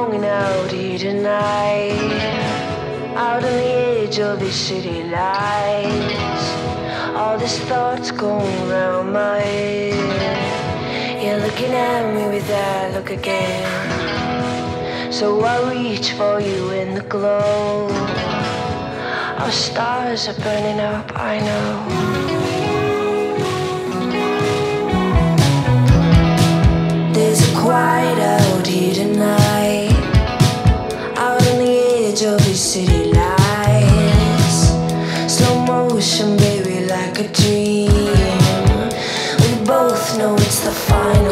longing out here tonight, out on the edge of the city lights. All these thoughts going round my head. You're looking at me with that look again. So I reach for you in the glow. Our stars are burning up, I know. There's a quiet out here tonight, out on the edge of the city lights. Slow motion, baby, like a dream. We both know it's the final.